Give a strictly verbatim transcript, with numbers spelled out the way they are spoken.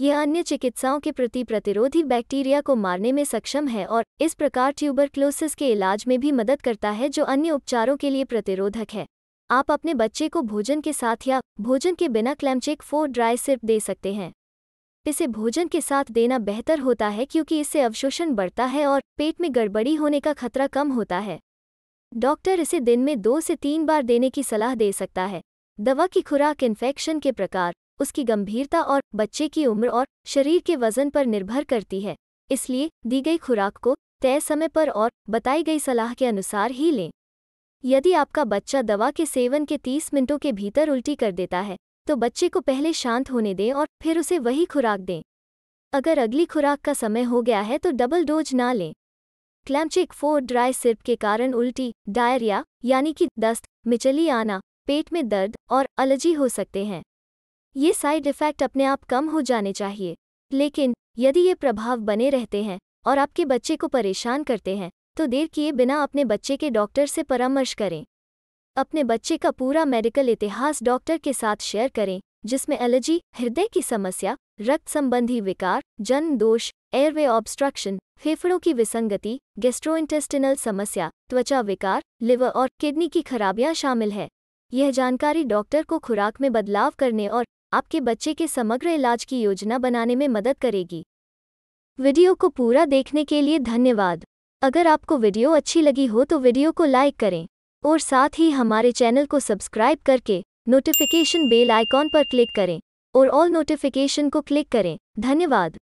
यह अन्य चिकित्साओं के प्रति प्रतिरोधी बैक्टीरिया को मारने में सक्षम है और इस प्रकार ट्यूबरक्लोसिस के इलाज में भी मदद करता है जो अन्य उपचारों के लिए प्रतिरोधक है। आप अपने बच्चे को भोजन के साथ या भोजन के बिना क्लैमचेक फोर्ट ड्राई सिरप दे सकते हैं। इसे भोजन के साथ देना बेहतर होता है क्योंकि इससे अवशोषण बढ़ता है और पेट में गड़बड़ी होने का खतरा कम होता है। डॉक्टर इसे दिन में दो से तीन बार देने की सलाह दे सकता है। दवा की खुराक इन्फेक्शन के प्रकार, उसकी गंभीरता और बच्चे की उम्र और शरीर के वजन पर निर्भर करती है, इसलिए दी गई खुराक को तय समय पर और बताई गई सलाह के अनुसार ही लें। यदि आपका बच्चा दवा के सेवन के तीस मिनटों के भीतर उल्टी कर देता है तो बच्चे को पहले शांत होने दें और फिर उसे वही खुराक दें। अगर अगली खुराक का समय हो गया है तो डबल डोज ना लें। क्लैमचेक फोर्ट ड्राई सिरप के कारण उल्टी, डायरिया यानी कि दस्त, मिचली आना, पेट में दर्द और एलर्जी हो सकते हैं। ये साइड इफ़ेक्ट अपने आप कम हो जाने चाहिए, लेकिन यदि ये प्रभाव बने रहते हैं और आपके बच्चे को परेशान करते हैं तो देर किए बिना अपने बच्चे के डॉक्टर से परामर्श करें। अपने बच्चे का पूरा मेडिकल इतिहास डॉक्टर के साथ शेयर करें, जिसमें एलर्जी, हृदय की समस्या, रक्त संबंधी विकार, जन्म दोष, एयरवे ऑब्स्ट्रक्शन, फेफड़ों की विसंगति, गैस्ट्रोइंटेस्टिनल समस्या, त्वचा विकार, लिवर और किडनी की खराबियां शामिल है। यह जानकारी डॉक्टर को खुराक में बदलाव करने और आपके बच्चे के समग्र इलाज की योजना बनाने में मदद करेगी। वीडियो को पूरा देखने के लिए धन्यवाद। अगर आपको वीडियो अच्छी लगी हो तो वीडियो को लाइक करें और साथ ही हमारे चैनल को सब्सक्राइब करके नोटिफिकेशन बेल आइकॉन पर क्लिक करें और ऑल नोटिफिकेशन को क्लिक करें। धन्यवाद।